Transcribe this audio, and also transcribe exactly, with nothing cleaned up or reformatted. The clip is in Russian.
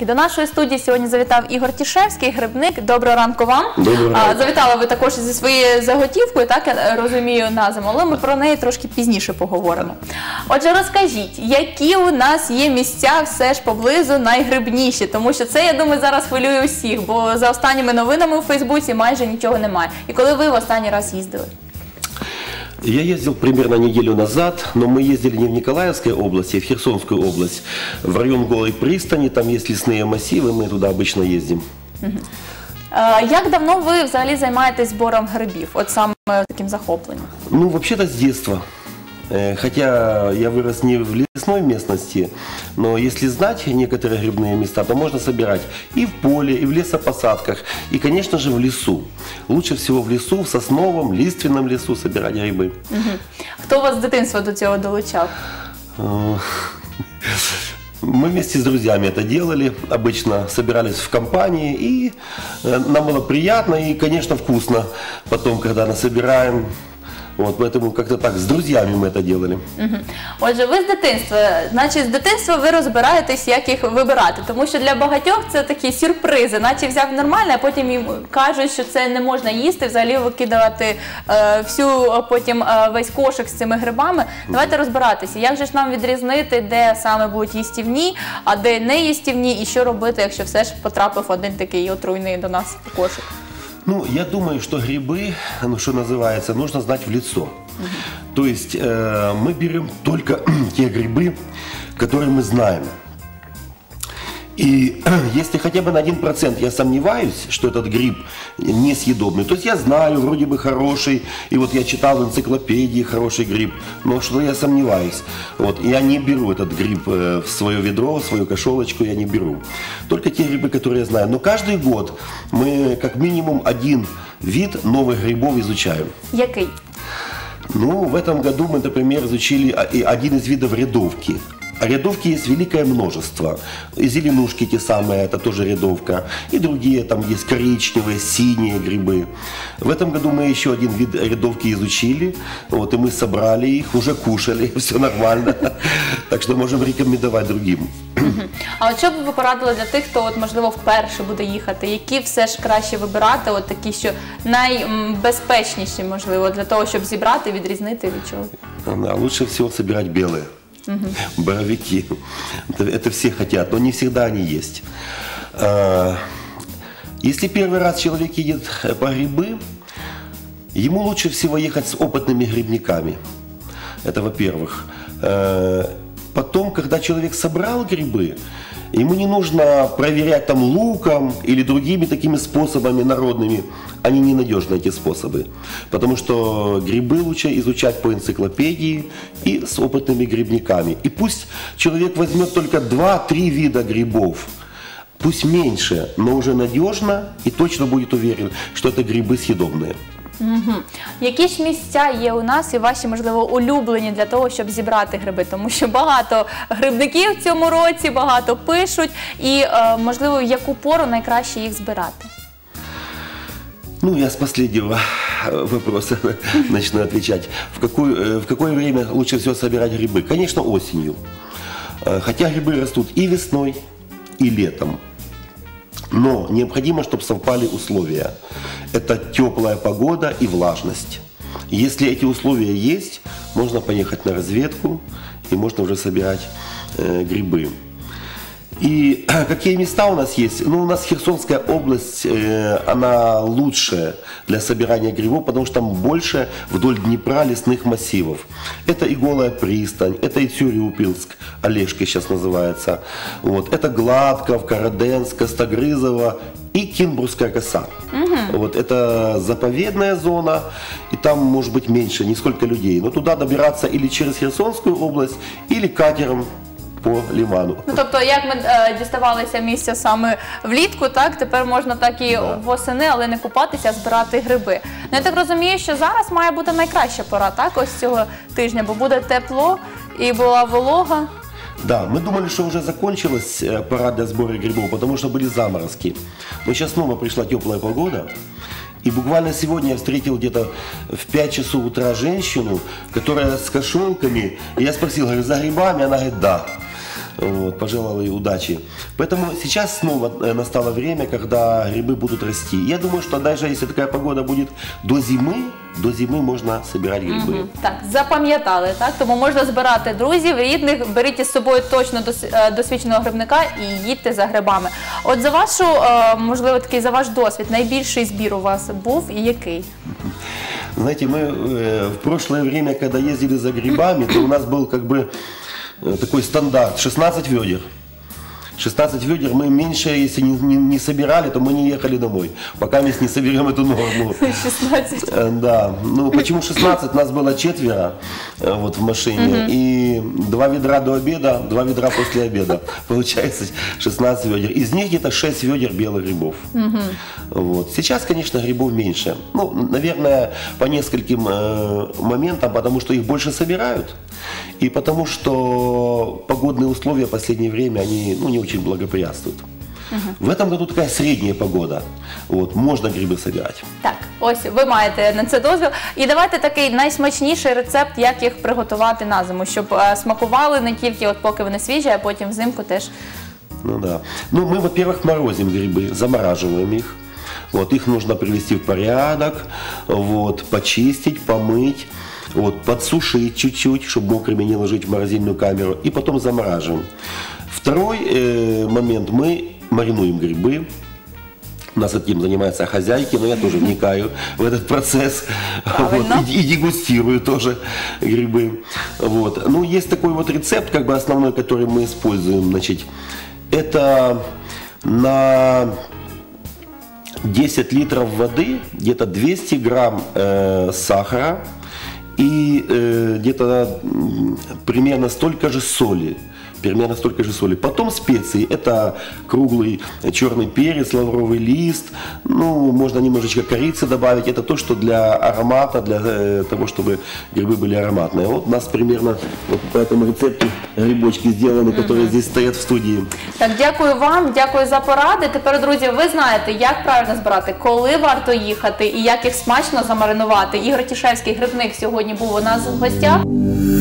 І до нашої студії сьогодні завітав Ігор Тішевський, грибник. Доброго ранку вам. Доброго ранку. Завітали ви також зі своєю заготівкою, так я розумію, на зиму, але ми про неї трошки пізніше поговоримо. Отже, розкажіть, які у нас є місця все ж поблизу найгрибніші, тому що це, я думаю, зараз хвилює усіх, бо за останніми новинами у Фейсбуці майже нічого немає. І коли ви в останній раз їздили? Я ездил примерно неделю назад, но мы ездили не в Николаевской области, а в Херсонскую область, в район Голой пристани, там есть лесные массивы, мы туда обычно ездим. Угу. А, як давно вы взагалі займаєтесь збором грибів, от саме таким захопленням? Ну, вообще-то с детства. Хотя я вырос не в лесной местности, но если знать некоторые грибные места, то можно собирать и в поле, и в лесопосадках, и, конечно же, в лесу. Лучше всего в лесу, в сосновом, лиственном лесу собирать грибы. Кто вас с детства до этого долучал? Мы вместе с друзьями это делали, обычно собирались в компании, и нам было приятно и, конечно, вкусно потом, когда насобираем. Вот, поэтому как-то так, с друзьями мы это делали. Угу. Отже, ви з дитинства, значить, з дитинства ви розбираєтесь, як їх вибирати, тому що для багатьох це такі сюрпризи, наче взяв нормальне, а потім їм кажуть, що це не можна їсти, взагалі викидати е, всю, потім е, весь кошик з цими грибами. Давайте розбиратися, як же ж нам відрізнити, де саме будуть їстівні, а де не їстівні, і що робити, якщо все ж потрапив один такий отруйний до нас кошик? Ну, я думаю, что грибы, ну, что называется, нужно знать в лицо. То есть э, мы берем только те грибы, которые мы знаем. И если хотя бы на один процент я сомневаюсь, что этот гриб несъедобный, то есть я знаю, вроде бы хороший, и вот я читал в энциклопедии хороший гриб, но что-то я сомневаюсь. Вот, я не беру этот гриб в свое ведро, в свою кошелочку, я не беру. Только те грибы, которые я знаю. Но каждый год мы как минимум один вид новых грибов изучаем. Який? Ну, в этом году мы, например, изучили один из видов рядовки. Рядовки есть великое множество. И зеленушки те самые, это тоже рядовка. И другие, там есть коричневые, синие грибы. В этом году мы еще один вид рядовки изучили. Вот, и мы собрали их, уже кушали, все нормально. Так что можем рекомендовать другим. А от що б ви порадили для тих, хто, от, можливо, вперше буде їхати? Які все ж краще вибирати, от такі, що найбезпечніші, можливо, для того, щоб зібрати, відрізнити від чого? А лучше всего собирать белые. Угу. Боровики. Это, это все хотят, но не всегда они есть. Если первый раз человек едет по грибы, ему лучше всего ехать с опытными грибниками. Это во-первых. Потом, когда человек собрал грибы, ему не нужно проверять там луком или другими такими способами народными. Они ненадежны, эти способы. Потому что грибы лучше изучать по энциклопедии и с опытными грибниками. И пусть человек возьмет только два-три вида грибов. Пусть меньше, но уже надежно и точно будет уверен, что это грибы съедобные. Угу. Які ж місця є у нас і ваші, можливо, улюблені для того, щоб зібрати гриби? Тому що багато грибників в цьому році, багато пишуть. І, е, можливо, в яку пору найкраще їх збирати? Ну, я з останнього вопроса почну відповідати. В какое, в какое время лучше всего собирать грибы? Конечно, осенью. Хотя грибы растут и весной, и летом. Но необходимо, чтобы совпали условия. Это теплая погода и влажность. Если эти условия есть, можно поехать на разведку и можно уже собирать э, грибы. И какие места у нас есть? Ну, у нас Херсонская область, э, она лучшая для собирания грибов, потому что там больше вдоль Днепра лесных массивов. Это и Голая пристань, это и Тюриупинск, Олежка сейчас называется. Вот. Это Гладков, Караденск, Костогрызово и Кинбургская коса. Угу. Вот. Это заповедная зона, и там может быть меньше, несколько людей. Но туда добираться или через Херсонскую область, или катером. По лиману. Ну, тобто, як ми е, діставалися місця саме влітку, так, тепер можна так і да. восени, але не купатися, а збирати гриби. Ну, я так розумію, що зараз має бути найкраща пора, так, ось цього тижня, бо буде тепло і була волога. Да, мы думали, что уже закончилась пора для сбора грибов, потому что были заморозки. Но сейчас снова пришла теплая погода. И буквально сегодня я встретил где-то в пять часов утра женщину, которая с кошелками. И я спросил, говорю, за грибами? Она говорит, да. вот, пожелал ей удачи. Поэтому сейчас снова настало время, когда грибы будут расти. Я думаю, что даже если такая погода будет до зимы, до зими можна збирати гриби. Угу. Так, запам'ятали, так? Тому можна збирати друзів, рідних, беріть із собою точно досвідченого грибника і їдьте за грибами. От за вашу, можливо, такий за ваш досвід, найбільший збір у вас був і який? Знаєте, ми в прошлое время, когда ездили за грибами, то у нас был как бы такой стандарт, шестнадцать ведер. шестнадцать ведер мы меньше, если не, не, не собирали, то мы не ехали домой, пока мы не соберем эту норму. шестнадцать? Да. Ну, почему шестнадцать? Нас было четверо вот, в машине, угу. И два ведра до обеда, два ведра после обеда. Получается шестнадцать ведер. Из них где-то шесть ведер белых грибов. Угу. Вот. Сейчас, конечно, грибов меньше. Ну, наверное, по нескольким э, моментам, потому что их больше собирают, и потому что погодные условия в последнее время, они, ну, не очень очень благоприятствует. Угу. В этом году такая средняя погода. От, можна гриби собирати. Так, ось ви маєте на це дозвіл. І давайте такий найсмачніший рецепт, як їх приготувати на зиму, щоб е, смакували не тільки от поки вони свіжі, а потім взимку теж. Ну да. Ну ми, во-первых, морозимо гриби, замораживаємо їх. Вот, их нужно привести в порядок, вот, почистить, помыть, вот, подсушить чуть-чуть, чтобы мокрыми не ложить в морозильную камеру, и потом замораживаем. Второй э, момент, мы маринуем грибы. У нас этим занимаются хозяйки, но я тоже вникаю в этот процесс, вот, и, и дегустирую тоже грибы. Вот. Ну, есть такой вот рецепт, как бы основной, который мы используем, значит, это на десять литров воды, где-то двести грамм э, сахара и э, где-то примерно столько же соли. Примерно столько же соли. Потом специи. Это круглый черный перец, лавровый лист. Ну, можно немножечко корицы добавить. Это то, что для аромата, для того, чтобы грибы были ароматные. Вот у нас примерно вот по этому рецепту грибочки сделаны, которые здесь стоят в студии. Так, дякую вам, дякую за поради. Тепер, друзі, ви знаєте, як правильно збирати, коли варто їхати і як їх смачно замаринувати. Ігор Тішевський, грибник, сьогодні був у нас в гостях.